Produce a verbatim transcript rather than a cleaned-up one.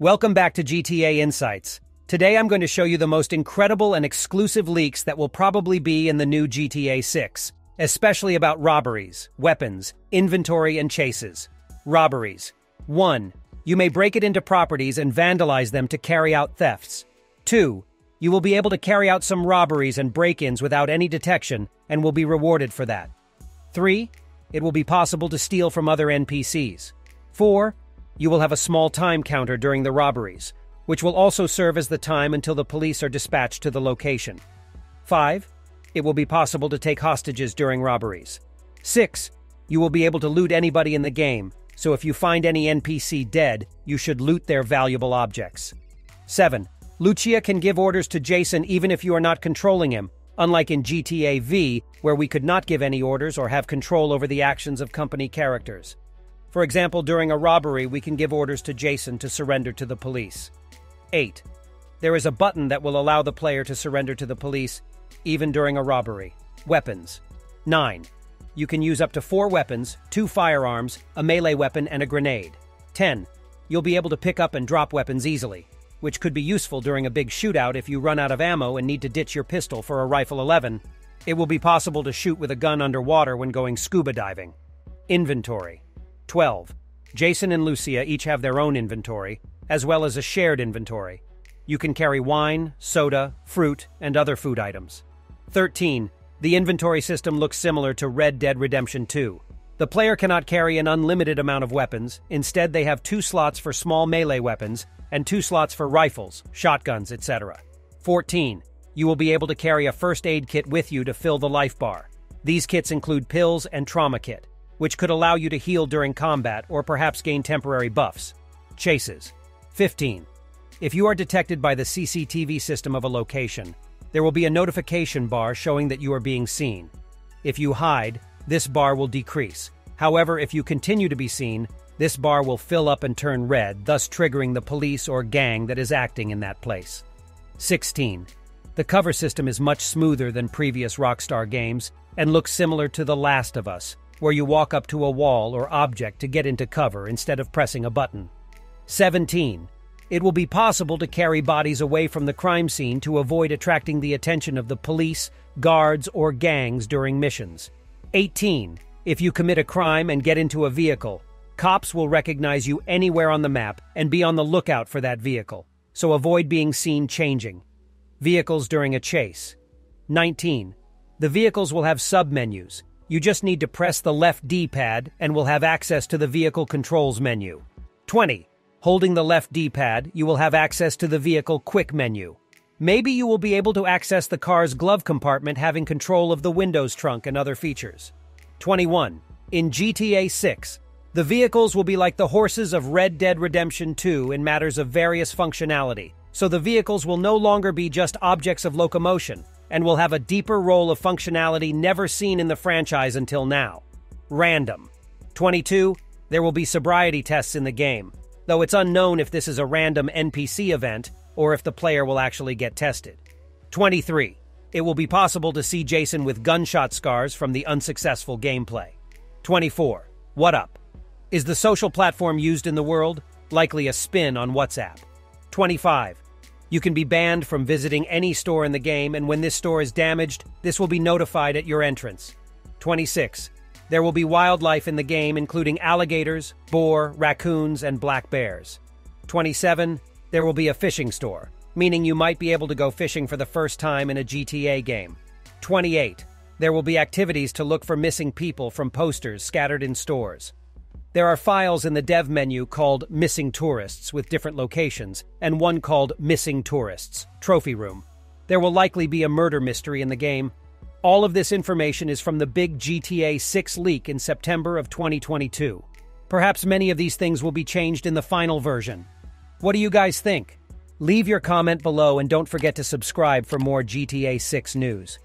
Welcome back to G T A Insights. Today I'm going to show you the most incredible and exclusive leaks that will probably be in the new G T A six, especially about robberies, weapons, inventory, and chases. Robberies. one. You may break it into properties and vandalize them to carry out thefts. two. You will be able to carry out some robberies and break-ins without any detection and will be rewarded for that. three. It will be possible to steal from other N P Cs. four. You will have a small time counter during the robberies, which will also serve as the time until the police are dispatched to the location. five. It will be possible to take hostages during robberies. six. You will be able to loot anybody in the game, so if you find any N P C dead, you should loot their valuable objects. seven. Lucia can give orders to Jason even if you are not controlling him, unlike in G T A five, where we could not give any orders or have control over the actions of company characters. For example, during a robbery, we can give orders to Jason to surrender to the police. eight. There is a button that will allow the player to surrender to the police, even during a robbery. Weapons. nine. You can use up to four weapons, two firearms, a melee weapon, and a grenade. ten. You'll be able to pick up and drop weapons easily, which could be useful during a big shootout if you run out of ammo and need to ditch your pistol for a rifle. eleven. It will be possible to shoot with a gun underwater when going scuba diving. Inventory. twelve. Jason and Lucia each have their own inventory, as well as a shared inventory. You can carry wine, soda, fruit, and other food items. thirteen. The inventory system looks similar to Red Dead Redemption two. The player cannot carry an unlimited amount of weapons. Instead, they have two slots for small melee weapons and two slots for rifles, shotguns, et cetera. fourteen. You will be able to carry a first aid kit with you to fill the life bar. These kits include pills and trauma kit, which could allow you to heal during combat or perhaps gain temporary buffs. Chases. fifteen. If you are detected by the C C T V system of a location, there will be a notification bar showing that you are being seen. If you hide, this bar will decrease. However, if you continue to be seen, this bar will fill up and turn red, thus triggering the police or gang that is acting in that place. sixteen. The cover system is much smoother than previous Rockstar games and looks similar to The Last of Us, where you walk up to a wall or object to get into cover instead of pressing a button. seventeen. It will be possible to carry bodies away from the crime scene to avoid attracting the attention of the police, guards, or gangs during missions. eighteen. If you commit a crime and get into a vehicle, cops will recognize you anywhere on the map and be on the lookout for that vehicle, so avoid being seen changing vehicles during a chase. nineteen. The vehicles will have submenus. You just need to press the left D pad and will have access to the vehicle controls menu. twenty. Holding the left D pad, you will have access to the vehicle quick menu. Maybe you will be able to access the car's glove compartment, having control of the windows trunk and other features. twenty-one. In G T A six, the vehicles will be like the horses of Red Dead Redemption two in matters of various functionality, so the vehicles will no longer be just objects of locomotion, and will have a deeper role of functionality never seen in the franchise until now. Random. twenty-two. There will be sobriety tests in the game, though it's unknown if this is a random N P C event or if the player will actually get tested. twenty-three. It will be possible to see Jason with gunshot scars from the unsuccessful gameplay. twenty-four. What up? Is the social platform used in the world? Likely a spin on WhatsApp. twenty-five. You can be banned from visiting any store in the game, and when this store is damaged, this will be notified at your entrance. twenty-six. There will be wildlife in the game, including alligators, boar, raccoons, and black bears. twenty-seven. There will be a fishing store, meaning you might be able to go fishing for the first time in a G T A game. twenty-eight. There will be activities to look for missing people from posters scattered in stores. There are files in the dev menu called Missing Tourists with different locations, and one called Missing Tourists Trophy Room. There will likely be a murder mystery in the game. All of this information is from the big G T A six leak in September of twenty twenty-two. Perhaps many of these things will be changed in the final version. What do you guys think? Leave your comment below and don't forget to subscribe for more G T A six news.